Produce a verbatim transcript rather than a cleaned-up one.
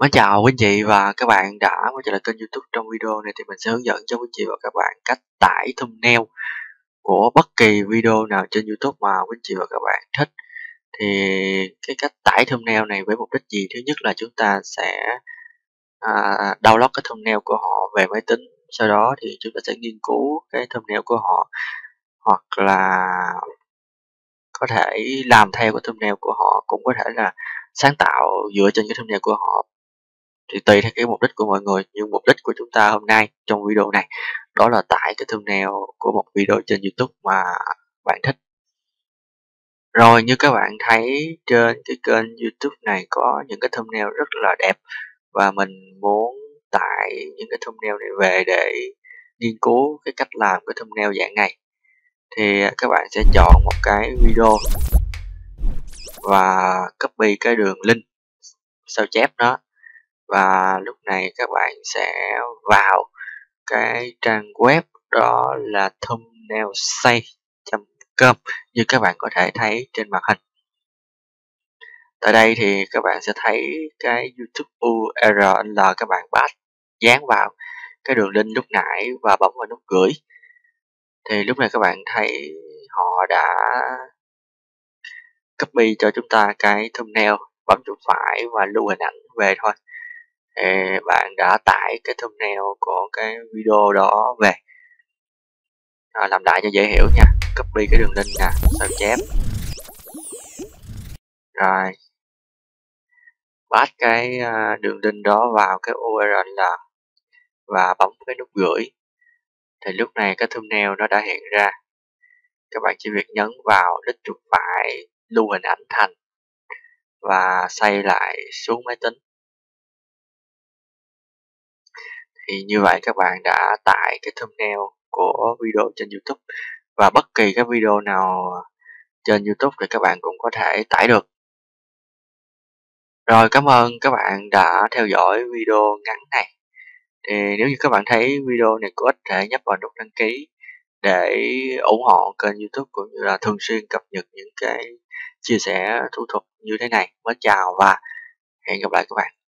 Mến chào quý anh chị và các bạn đã quay trở lại kênh YouTube. Trong video này thì mình sẽ hướng dẫn cho quý anh chị và các bạn cách tải thumbnail của bất kỳ video nào trên YouTube mà quý anh chị và các bạn thích. Thì cái cách tải thumbnail này với mục đích gì? Thứ nhất là chúng ta sẽ à, download cái thumbnail của họ về máy tính, sau đó thì chúng ta sẽ nghiên cứu cái thumbnail của họ hoặc là có thể làm theo cái thumbnail của họ, cũng có thể là sáng tạo dựa trên cái thumbnail của họ, thì tùy theo cái mục đích của mọi người. Nhưng mục đích của chúng ta hôm nay trong video này đó là tải cái thumbnail của một video trên YouTube mà bạn thích. Rồi, như các bạn thấy trên cái kênh YouTube này có những cái thumbnail rất là đẹp và mình muốn tải những cái thumbnail này về để nghiên cứu cái cách làm cái thumbnail dạng này. Thì các bạn sẽ chọn một cái video và copy cái đường link sao chép nó, và lúc này các bạn sẽ vào cái trang web đó là thumbnailsay chấm com như các bạn có thể thấy trên màn hình. Tại đây thì các bạn sẽ thấy cái YouTube u rờ lờ, các bạn bắt dán vào cái đường link lúc nãy và bấm vào nút gửi. Thì lúc này các bạn thấy họ đã copy cho chúng ta cái thumbnail, bấm chuột phải và lưu hình ảnh về thôi. Thì bạn đã tải cái thumbnail của cái video đó về. À, làm lại cho dễ hiểu nha, copy cái đường link nè, sao chép, rồi paste cái đường link đó vào cái u rờ lờ và bấm cái nút gửi. Thì lúc này cái thumbnail nó đã hiện ra, các bạn chỉ việc nhấn vào đích chuột phải, lưu hình ảnh thành và xoay lại xuống máy tính. Thì như vậy các bạn đã tải cái thumbnail của video trên YouTube, và bất kỳ cái video nào trên YouTube thì các bạn cũng có thể tải được. Rồi, cảm ơn các bạn đã theo dõi video ngắn này. Thì nếu như các bạn thấy video này có ích thì nhấp vào nút đăng ký để ủng hộ kênh YouTube, cũng như là thường xuyên cập nhật những cái chia sẻ thủ thuật như thế này. Mến chào và hẹn gặp lại các bạn.